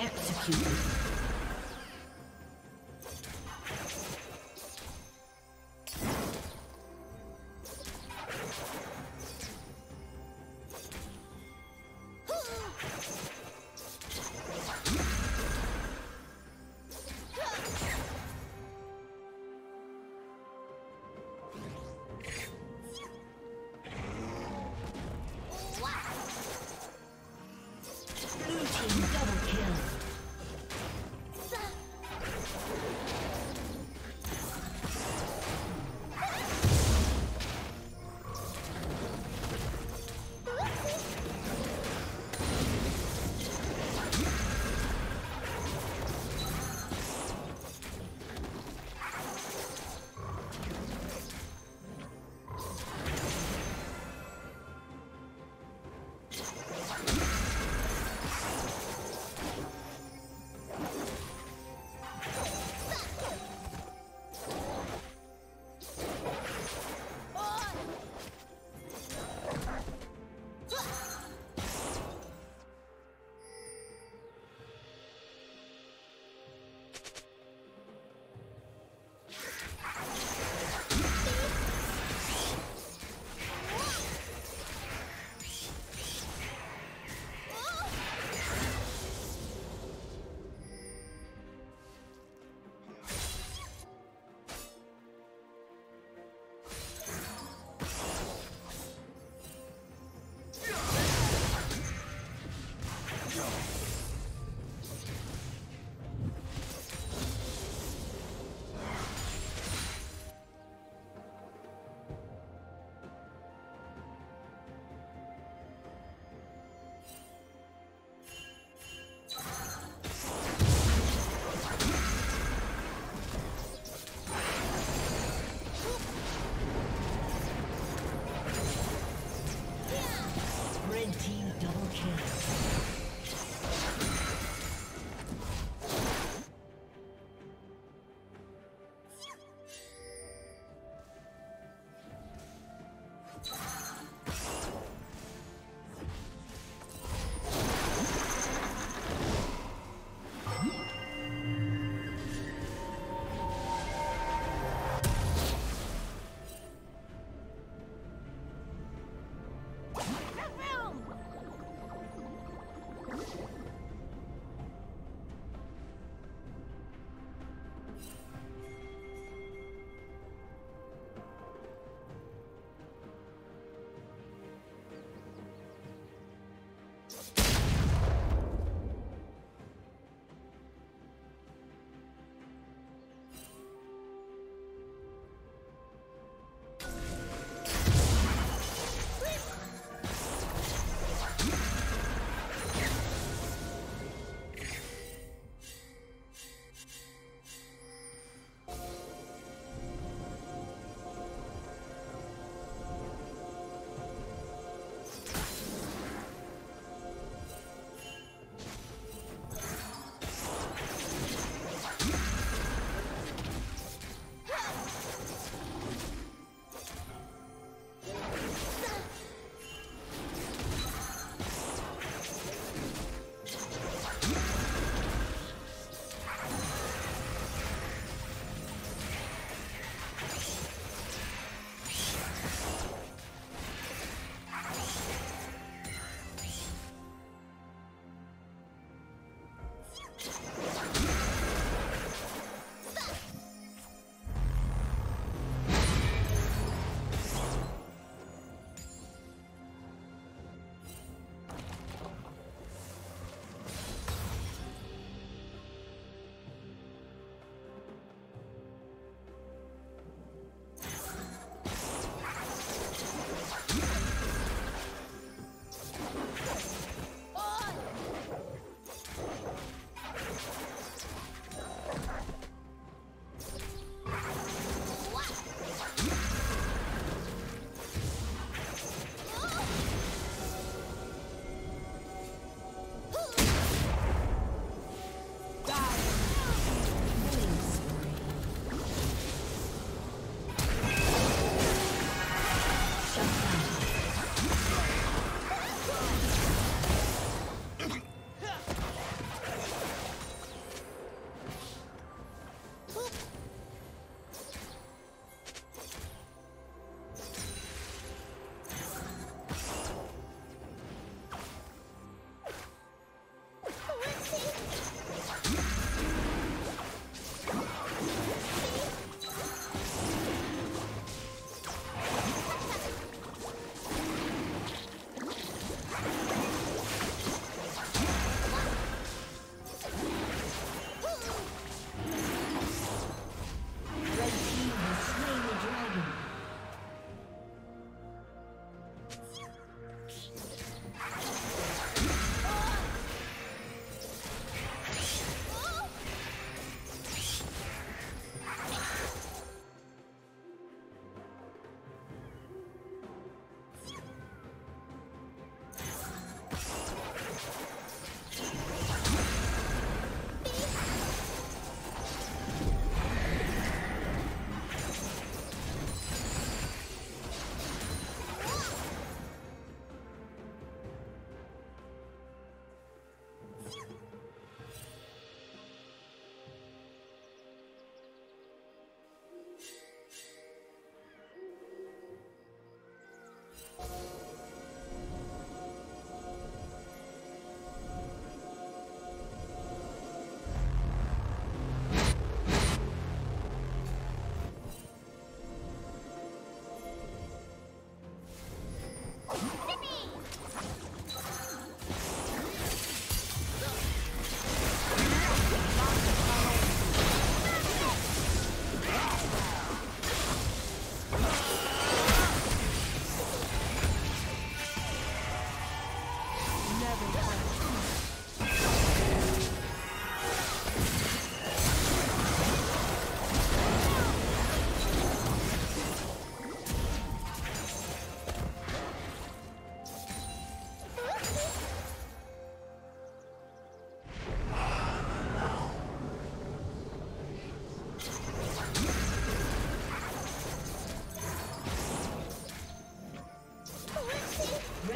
Executed. Blue team double kill.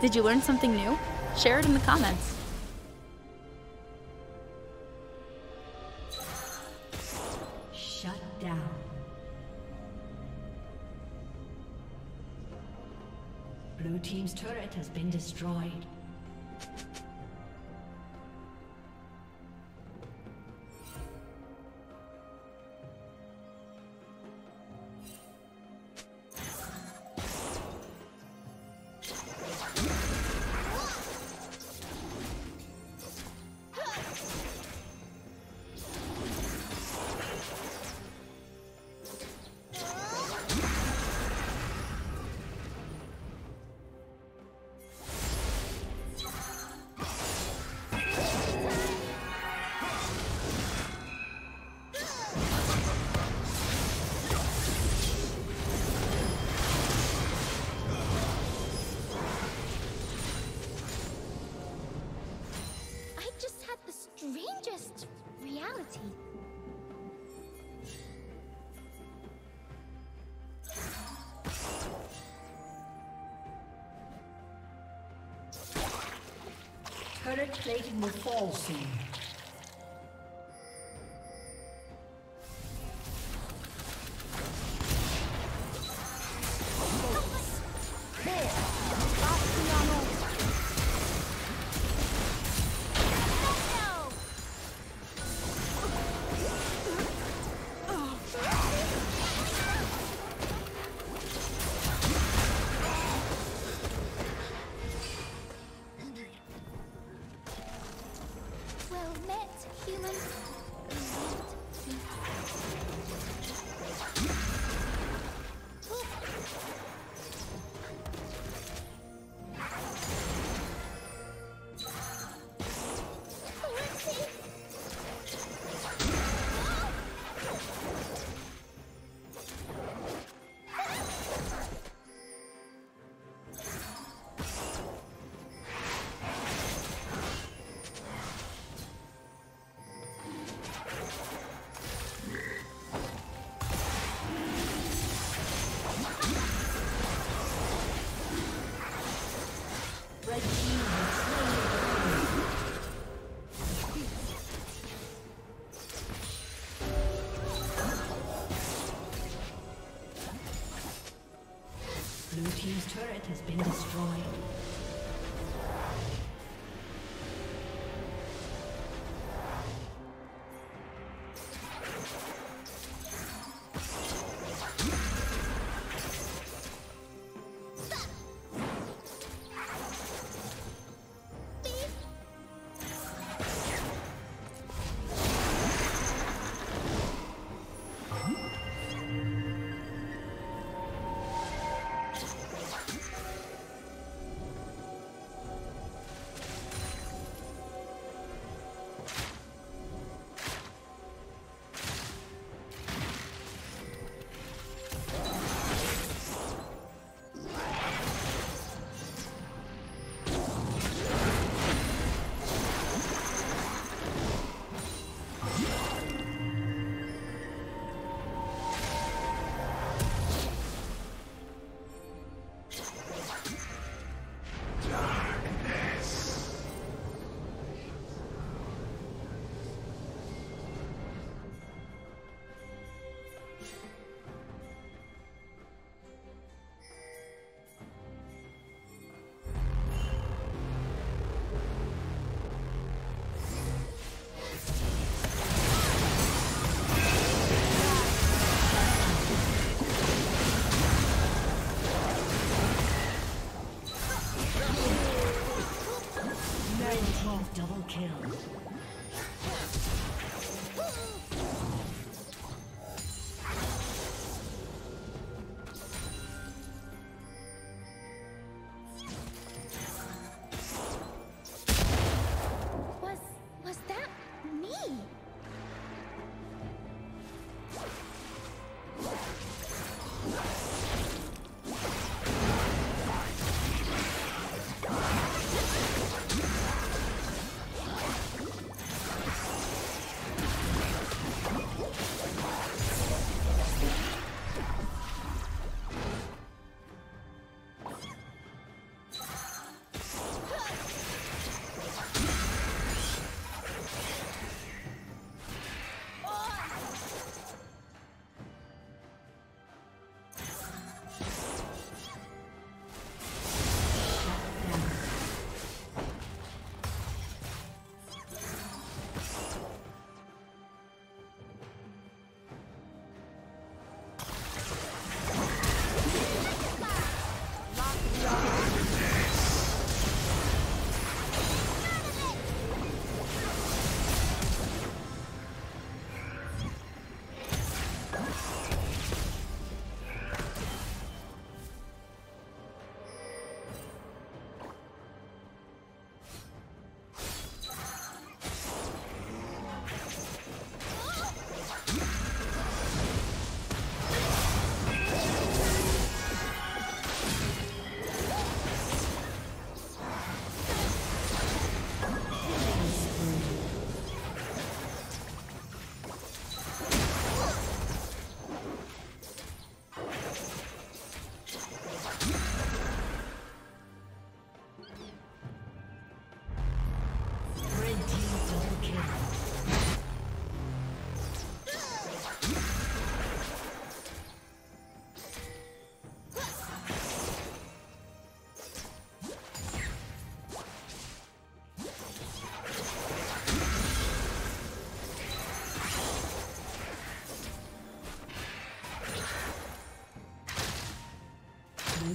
Did you learn something new? Share it in the comments. Blue team's turret has been destroyed. Turret plating will fall soon. His turret has been destroyed. Double kill. Was that me? Blue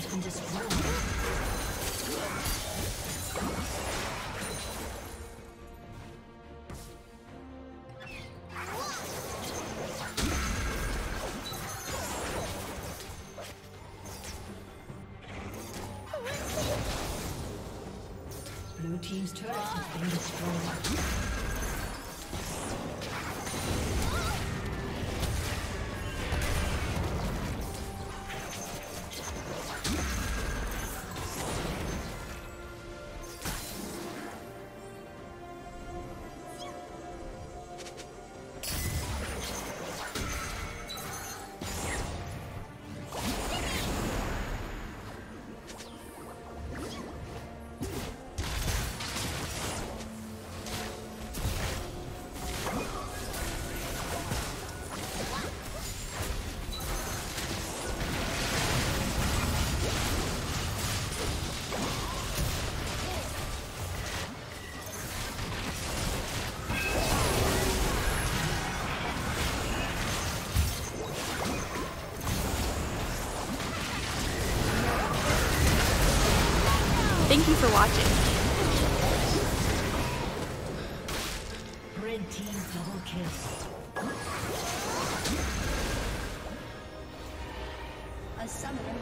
been destroyed. team's turret has been destroyed. Thank you for watching. Red team double kill. A summoner.